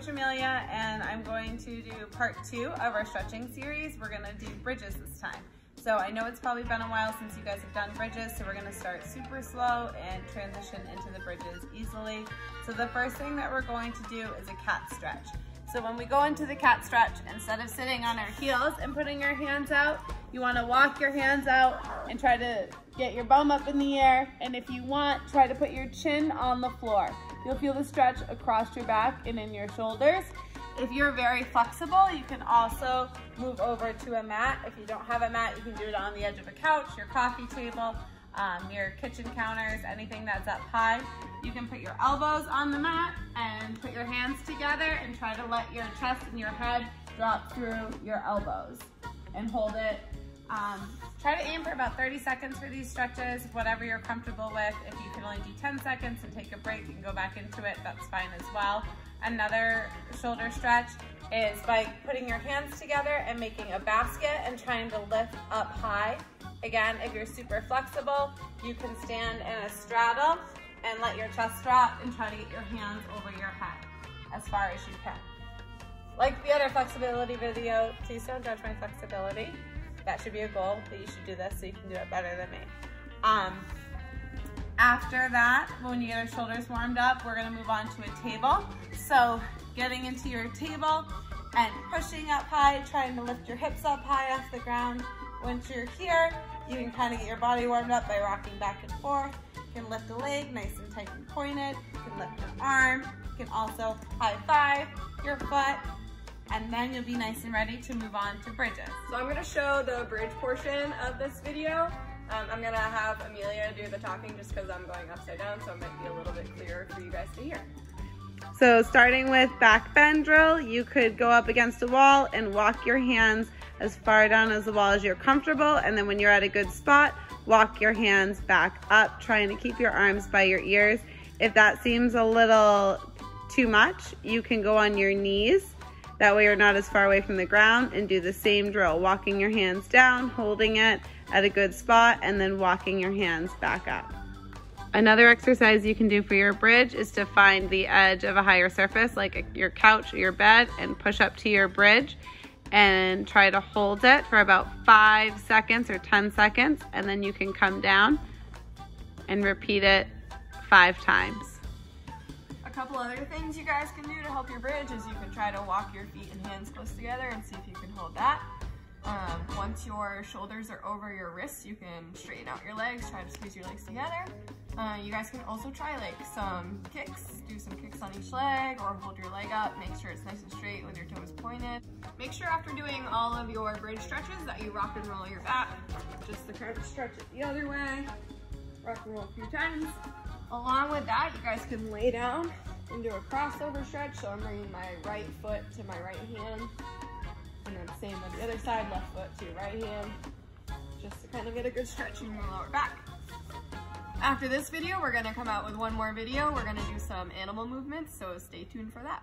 Coach Amelia, and I'm going to do part 2 of our stretching series. We're gonna do bridges this time. So I know it's probably been a while since you guys have done bridges, so we're gonna start super slow and transition into the bridges easily. So the first thing that we're going to do is a cat stretch. So when we go into the cat stretch, instead of sitting on our heels and putting your hands out, you wanna walk your hands out and try to get your bum up in the air. And if you want, try to put your chin on the floor. You'll feel the stretch across your back and in your shoulders. If you're very flexible, you can also move over to a mat. If you don't have a mat, you can do it on the edge of a couch, your coffee table, your kitchen counters, anything that's up high. You can put your elbows on the mat and put your hands together and try to let your chest and your head drop through your elbows and hold it. Try to aim for about 30 seconds for these stretches, whatever you're comfortable with. If you can only do 10 seconds and take a break and go back into it, that's fine as well. Another shoulder stretch is by putting your hands together and making a basket and trying to lift up high. Again, if you're super flexible, you can stand in a straddle and let your chest drop and try to get your hands over your head as far as you can. Like the other flexibility video, please don't judge my flexibility. That should be a goal, that you should do this so you can do it better than me. After that, when you get our shoulders warmed up, we're gonna move on to a table. So getting into your table and pushing up high, trying to lift your hips up high off the ground. Once you're here, you can kind of get your body warmed up by rocking back and forth. You can lift a leg nice and tight and pointed. You can lift an arm. You can also high five your foot. And then you'll be nice and ready to move on to bridges. So I'm gonna show the bridge portion of this video. I'm gonna have Amelia do the talking just because I'm going upside down, so it might be a little bit clearer for you guys to hear. So starting with back bend drill, you could go up against the wall and walk your hands as far down as the wall as you're comfortable, and then when you're at a good spot, walk your hands back up, trying to keep your arms by your ears. If that seems a little too much, you can go on your knees. That way you're not as far away from the ground, and do the same drill, walking your hands down, holding it at a good spot, and then walking your hands back up. Another exercise you can do for your bridge is to find the edge of a higher surface, like your couch or your bed, and push up to your bridge and try to hold it for about 5 seconds or 10 seconds, and then you can come down and repeat it 5 times. A couple other things you guys can do to help your bridge is you can try to walk your feet and hands close together and see if you can hold that. Once your shoulders are over your wrists, you can straighten out your legs, try to squeeze your legs together. You guys can also try like some kicks, do some kicks on each leg, or hold your leg up, make sure it's nice and straight with your toes pointed. Make sure after doing all of your bridge stretches that you rock and roll your back, just the curved stretch it the other way, rock and roll a few times. Along with that, you guys can lay down and do a crossover stretch. So I'm bringing my right foot to my right hand, and then same with the other side, left foot to your right hand, just to kind of get a good stretch in your lower back. After this video, we're gonna come out with one more video. We're gonna do some animal movements, so stay tuned for that.